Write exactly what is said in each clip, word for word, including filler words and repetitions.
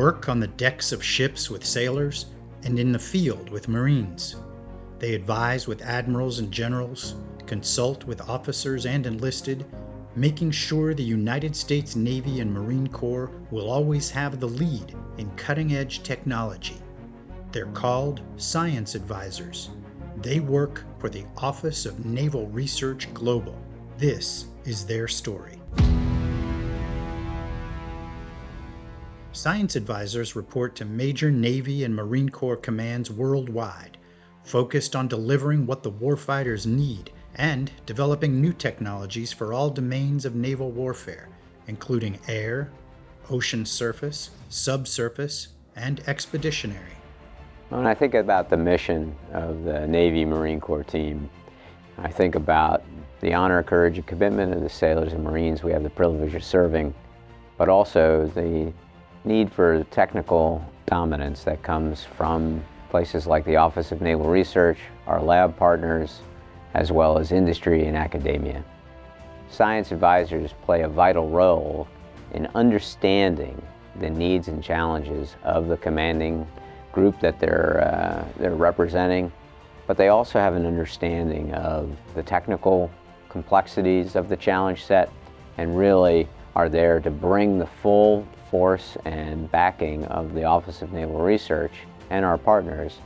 work on the decks of ships with sailors and in the field with Marines. They advise with admirals and generals, consult with officers and enlisted, making sure the United States Navy and Marine Corps will always have the lead in cutting-edge technology. They're called Science Advisors. They work for the Office of Naval Research Global. This is their story. Science Advisors report to major Navy and Marine Corps commands worldwide, focused on delivering what the warfighters need and developing new technologies for all domains of naval warfare, including air, ocean surface, subsurface, and expeditionary. When I think about the mission of the Navy Marine Corps team, I think about the honor, courage, and commitment of the sailors and Marines we have the privilege of serving, but also the need for technical dominance that comes from places like the Office of Naval Research, our lab partners, as well as industry and academia. Science advisors play a vital role in understanding the needs and challenges of the commanding group that they're, uh, they're representing, but they also have an understanding of the technical complexities of the challenge set and really are there to bring the full force and backing of the Office of Naval Research and our partners.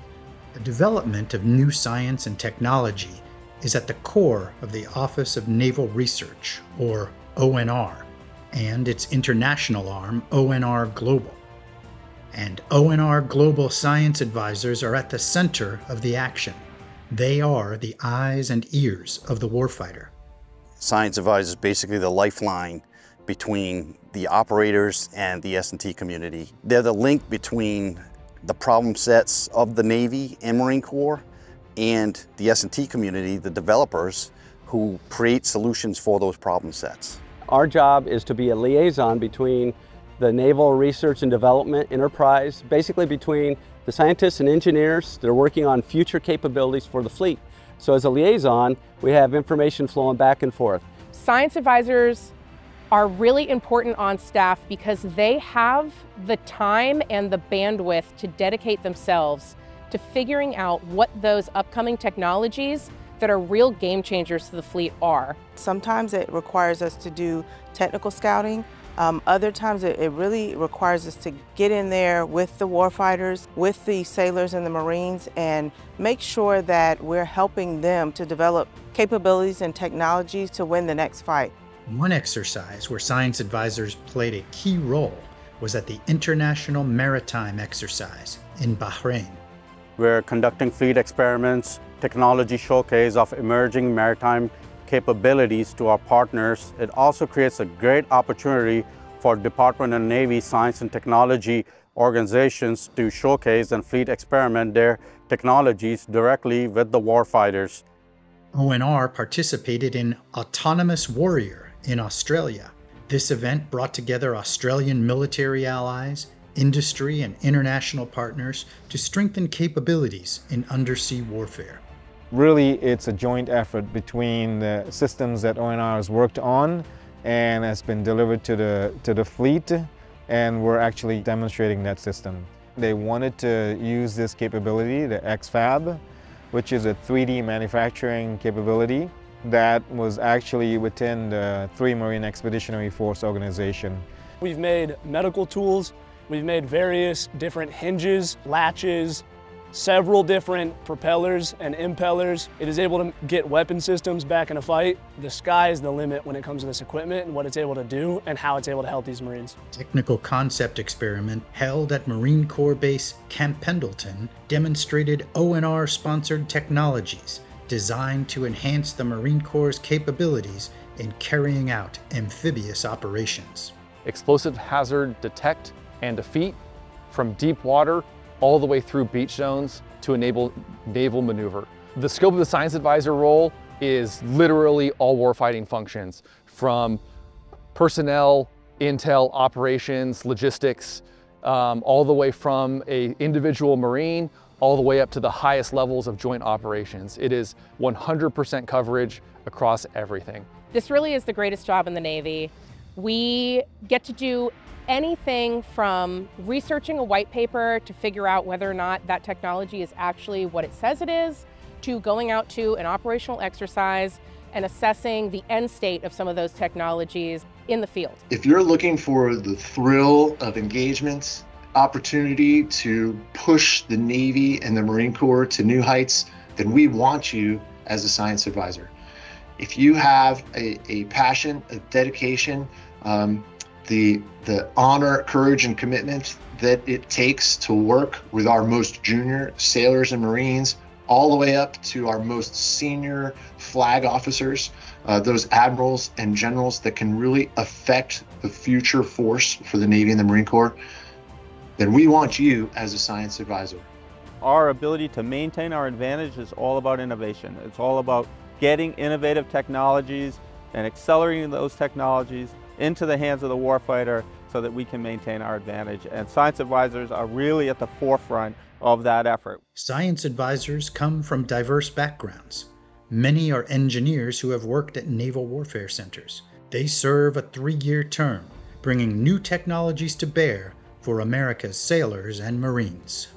The development of new science and technology is at the core of the Office of Naval Research, or O N R, and its international arm, O N R Global. And O N R Global Science Advisors are at the center of the action. They are the eyes and ears of the warfighter. Science Advisors is basically the lifeline between the operators and the S and T community. They're the link between the problem sets of the Navy and Marine Corps and the S and T community, the developers, who create solutions for those problem sets. Our job is to be a liaison between the Naval Research and Development enterprise, basically between the scientists and engineers that are working on future capabilities for the fleet. So as a liaison, we have information flowing back and forth. Science advisors are really important on staff because they have the time and the bandwidth to dedicate themselves to figuring out what those upcoming technologies that are real game changers to the fleet are. Sometimes it requires us to do technical scouting. Um, other times it, it really requires us to get in there with the warfighters, with the sailors and the Marines, and make sure that we're helping them to develop capabilities and technologies to win the next fight. One exercise where science advisors played a key role was at the International Maritime Exercise in Bahrain. We're conducting fleet experiments, technology showcase of emerging maritime capabilities to our partners. It also creates a great opportunity for Department of Navy science and technology organizations to showcase and fleet experiment their technologies directly with the warfighters. O N R participated in Autonomous Warrior in Australia. This event brought together Australian military allies, industry and international partners to strengthen capabilities in undersea warfare. Really, it's a joint effort between the systems that O N R has worked on and has been delivered to the, to the fleet, and we're actually demonstrating that system. They wanted to use this capability, the X-Fab, which is a three D manufacturing capability that was actually within the three Marine Expeditionary Force organization. We've made medical tools. We've made various different hinges, latches, several different propellers and impellers. It is able to get weapon systems back in a fight. The sky is the limit when it comes to this equipment and what it's able to do and how it's able to help these Marines. Technical concept experiment held at Marine Corps Base Camp Pendleton demonstrated O N R-sponsored technologies designed to enhance the Marine Corps' capabilities in carrying out amphibious operations. Explosive hazard detect and defeat from deep water all the way through beach zones to enable naval maneuver. The scope of the science advisor role is literally all warfighting functions, from personnel, intel, operations, logistics, um, all the way from an individual Marine all the way up to the highest levels of joint operations. It is one hundred percent coverage across everything. This really is the greatest job in the Navy. We get to do anything from researching a white paper to figure out whether or not that technology is actually what it says it is, to going out to an operational exercise and assessing the end state of some of those technologies in the field. If you're looking for the thrill of engagements, opportunity to push the Navy and the Marine Corps to new heights, then we want you as a science advisor. If you have a, a passion, a dedication, um, the, the honor, courage, and commitment that it takes to work with our most junior sailors and Marines, all the way up to our most senior flag officers, uh, those admirals and generals that can really affect the future force for the Navy and the Marine Corps, then we want you as a science advisor. Our ability to maintain our advantage is all about innovation. It's all about getting innovative technologies and accelerating those technologies into the hands of the warfighter so that we can maintain our advantage. And science advisors are really at the forefront of that effort. Science advisors come from diverse backgrounds. Many are engineers who have worked at naval warfare centers. They serve a three-year term, bringing new technologies to bear for America's sailors and Marines.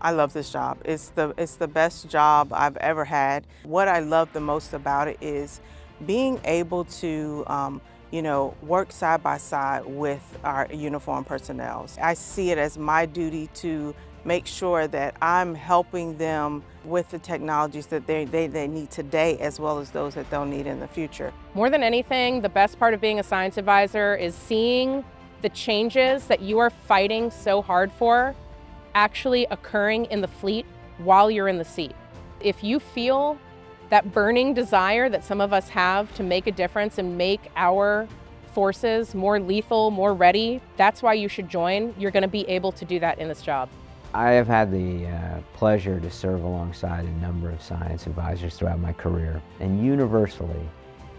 I love this job. It's the, it's the best job I've ever had. What I love the most about it is being able to um, you know, work side by side with our uniformed personnel. I see it as my duty to make sure that I'm helping them with the technologies that they, they, they need today, as well as those that they'll need in the future. More than anything, the best part of being a science advisor is seeing the changes that you are fighting so hard for actually occurring in the fleet while you're in the seat. If you feel that burning desire that some of us have to make a difference and make our forces more lethal, more ready, that's why you should join. You're going to be able to do that in this job. I have had the uh, pleasure to serve alongside a number of science advisors throughout my career, and universally,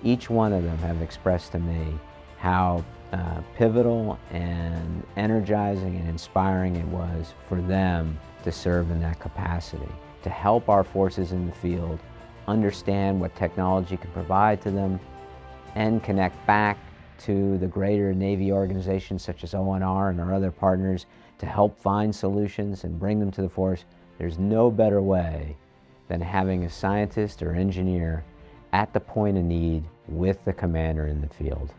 each one of them have expressed to me how uh, pivotal and energizing and inspiring it was for them to serve in that capacity, to help our forces in the field understand what technology can provide to them and connect back to the greater Navy organizations such as O N R and our other partners to help find solutions and bring them to the force. There's no better way than having a scientist or engineer at the point of need with the commander in the field.